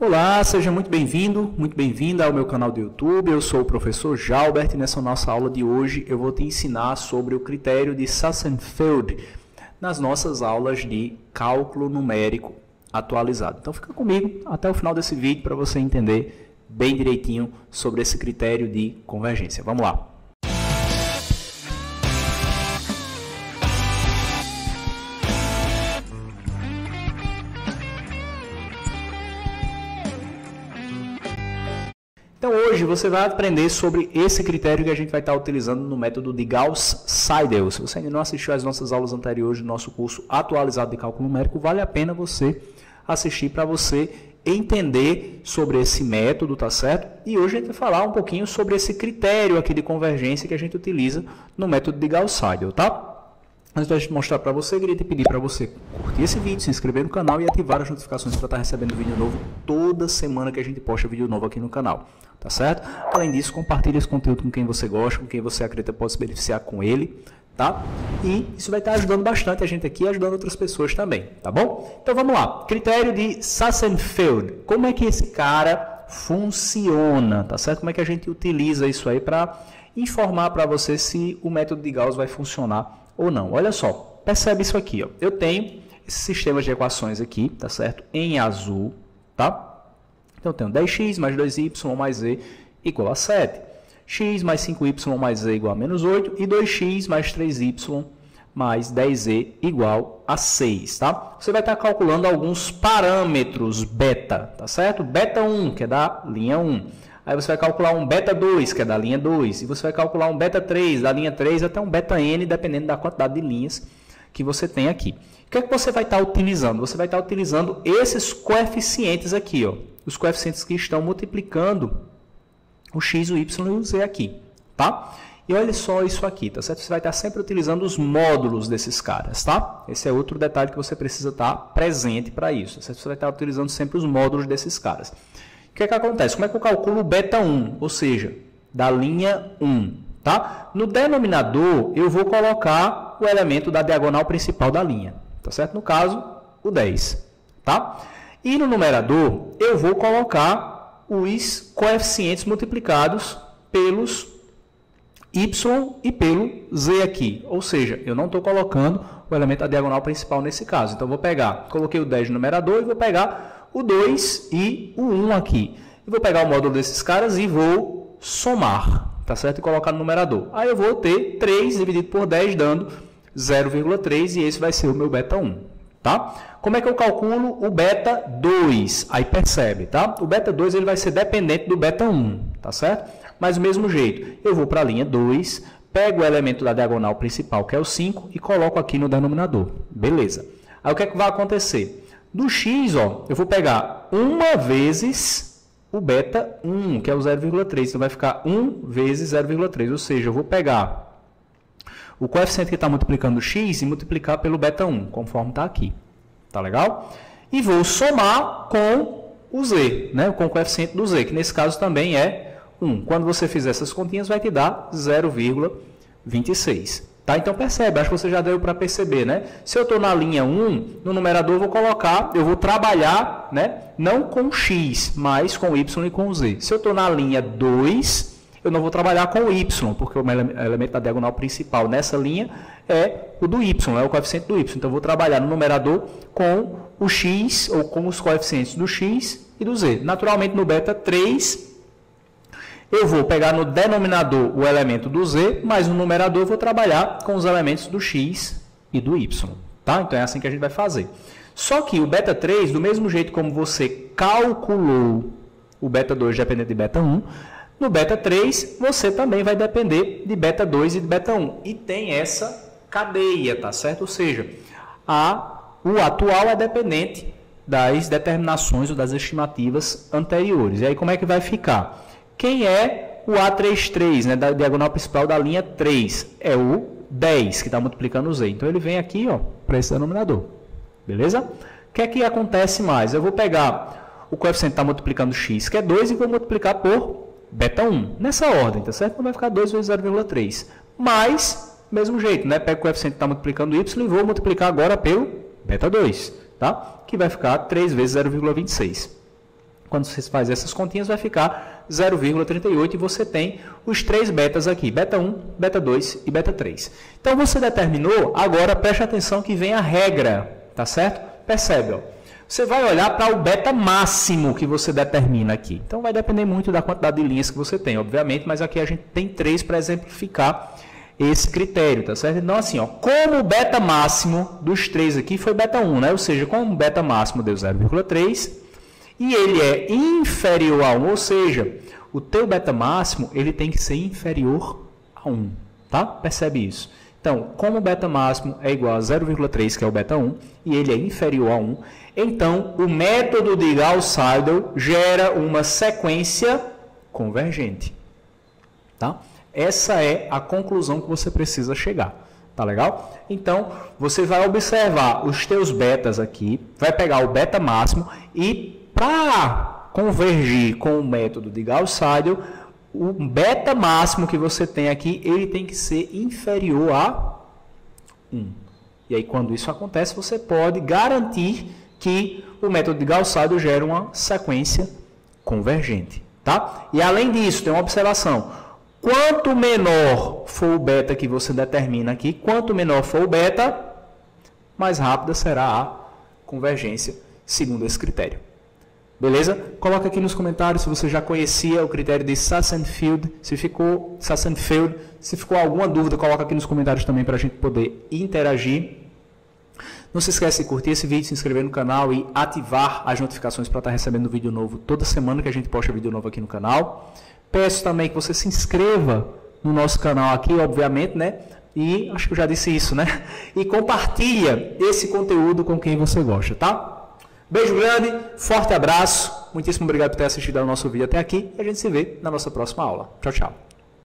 Olá, seja muito bem-vindo, muito bem-vinda ao meu canal do YouTube. Eu sou o professor Jalberth e nessa nossa aula de hoje eu vou te ensinar sobre o critério de Sassenfeld nas nossas aulas de cálculo numérico atualizado. Então fica comigo até o final desse vídeo para você entender bem direitinho sobre esse critério de convergência. Vamos lá! Então hoje você vai aprender sobre esse critério que a gente vai estar utilizando no método de Gauss-Seidel. Se você ainda não assistiu às nossas aulas anteriores do nosso curso atualizado de cálculo numérico, vale a pena você assistir para você entender sobre esse método, tá certo? E hoje a gente vai falar um pouquinho sobre esse critério aqui de convergência que a gente utiliza no método de Gauss-Seidel, tá? Antes de eu mostrar para você, eu queria te pedir para você curtir esse vídeo, se inscrever no canal e ativar as notificações para estar recebendo vídeo novo toda semana que a gente posta vídeo novo aqui no canal, tá certo? Além disso, compartilhe esse conteúdo com quem você gosta, com quem você acredita pode se beneficiar com ele, tá? E isso vai estar ajudando bastante a gente aqui e ajudando outras pessoas também, tá bom? Então vamos lá, critério de Sassenfeld. Como é que esse cara funciona, tá certo? Como é que a gente utiliza isso aí para informar para você se o método de Gauss vai funcionar ou não. Olha só, percebe isso aqui, ó. Eu tenho esses sistemas de equações aqui, tá certo? Em azul, tá? Então eu tenho 10x mais 2y mais z igual a 7, x mais 5y mais z igual a menos 8 e 2x mais 3y mais 10z igual a 6, tá? Você vai estar calculando alguns parâmetros beta, tá certo? Beta 1, que é da linha 1. Aí você vai calcular um beta 2, que é da linha 2. E você vai calcular um beta 3, da linha 3 até um beta n, dependendo da quantidade de linhas que você tem aqui. O que é que você vai estar utilizando? Você vai estar utilizando esses coeficientes aqui, ó. Os coeficientes que estão multiplicando o x, o y e o z aqui, tá? E olha só isso aqui, tá certo? Você vai estar sempre utilizando os módulos desses caras, tá? Esse é outro detalhe que você precisa estar presente para isso, tá certo? Você vai estar utilizando sempre os módulos desses caras. O que é que acontece? Como é que eu calculo o beta 1? Ou seja, da linha 1, tá? No denominador, eu vou colocar o elemento da diagonal principal da linha, tá certo? No caso, o 10, tá? E no numerador, eu vou colocar os coeficientes multiplicados pelos y e pelo z aqui. Ou seja, eu não estou colocando o elemento da diagonal principal nesse caso. Então, eu vou pegar, coloquei o 10 no numerador e vou pegar o 2 e o 1 aqui. Eu vou pegar o módulo desses caras e vou somar, tá certo? E colocar no numerador. Aí eu vou ter 3 dividido por 10 dando 0,3 e esse vai ser o meu beta 1, tá? Como é que eu calculo o beta 2? Aí percebe, tá? O beta 2 ele vai ser dependente do beta 1, tá certo? Mas do mesmo jeito, eu vou para a linha 2, pego o elemento da diagonal principal, que é o 5, e coloco aqui no denominador. Beleza. Aí o que é que vai acontecer? Do x, ó, eu vou pegar 1 vezes o beta 1, que é o 0,3. Então, vai ficar 1 vezes 0,3. Ou seja, eu vou pegar o coeficiente que está multiplicando o x e multiplicar pelo beta 1, conforme está aqui. Tá legal? E vou somar com o z, né? Com o coeficiente do z, que nesse caso também é 1. Quando você fizer essas continhas, vai te dar 0,26. Tá? Então, percebe, acho que você já deu para perceber, né? Se eu estou na linha 1, no numerador eu vou colocar, eu vou trabalhar, né? Não com x, mas com y e com z. Se eu estou na linha 2, eu não vou trabalhar com y, porque o elemento da diagonal principal nessa linha é o do y, é o coeficiente do y. Então, eu vou trabalhar no numerador com o x, ou com os coeficientes do x e do z. Naturalmente, no beta 3... eu vou pegar no denominador o elemento do z, mas no numerador eu vou trabalhar com os elementos do x e do y. Tá? Então, é assim que a gente vai fazer. Só que o beta 3, do mesmo jeito como você calculou o beta 2 dependendo de beta 1, no beta 3 você também vai depender de beta 2 e de beta 1. E tem essa cadeia, tá certo? Ou seja, o atual é dependente das determinações ou das estimativas anteriores. E aí, como é que vai ficar? Quem é o A33, né, da diagonal principal da linha 3? É o 10, que está multiplicando o z. Então, ele vem aqui para esse denominador. Beleza? O que é que acontece mais? Eu vou pegar o coeficiente que está multiplicando x, que é 2, e vou multiplicar por beta 1. Nessa ordem, tá certo? Então, vai ficar 2 vezes 0,3. Mas, mesmo jeito, né? Pego o coeficiente que está multiplicando y e vou multiplicar agora pelo beta 2, tá? Que vai ficar 3 vezes 0,26. quando você faz essas continhas, vai ficar 0,38 e você tem os três betas aqui, beta 1, beta 2 e beta 3. Então, você determinou, agora preste atenção que vem a regra, tá certo? Percebe, ó. Você vai olhar para o beta máximo que você determina aqui. Então, vai depender muito da quantidade de linhas que você tem, obviamente, mas aqui a gente tem 3 para exemplificar esse critério, tá certo? Então, assim, ó, como o beta máximo dos 3 aqui foi beta 1, né? Ou seja, como o beta máximo deu 0,3 e ele é inferior a 1, ou seja, o teu beta máximo ele tem que ser inferior a 1, tá? Percebe isso? Então, como o beta máximo é igual a 0,3, que é o beta 1, e ele é inferior a 1, então o método de Gauss-Seidel gera uma sequência convergente, tá? Essa é a conclusão que você precisa chegar, tá legal? Então, você vai observar os teus betas aqui, vai pegar o beta máximo e para convergir com o método de Gauss-Seidel, o beta máximo que você tem aqui, ele tem que ser inferior a 1. E aí, quando isso acontece, você pode garantir que o método de Gauss-Seidel gera uma sequência convergente, tá? E além disso, tem uma observação. Quanto menor for o beta que você determina aqui, quanto menor for o beta, mais rápida será a convergência, segundo esse critério. Beleza? Coloca aqui nos comentários se você já conhecia o critério de Sassenfeld, se ficou alguma dúvida, coloca aqui nos comentários também para a gente poder interagir. Não se esquece de curtir esse vídeo, se inscrever no canal e ativar as notificações para estar recebendo vídeo novo toda semana que a gente posta vídeo novo aqui no canal. Peço também que você se inscreva no nosso canal aqui, obviamente, né? E acho que eu já disse isso, né? E compartilha esse conteúdo com quem você gosta, tá? Beijo grande, forte abraço. Muitíssimo obrigado por ter assistido ao nosso vídeo até aqui. E a gente se vê na nossa próxima aula. Tchau, tchau.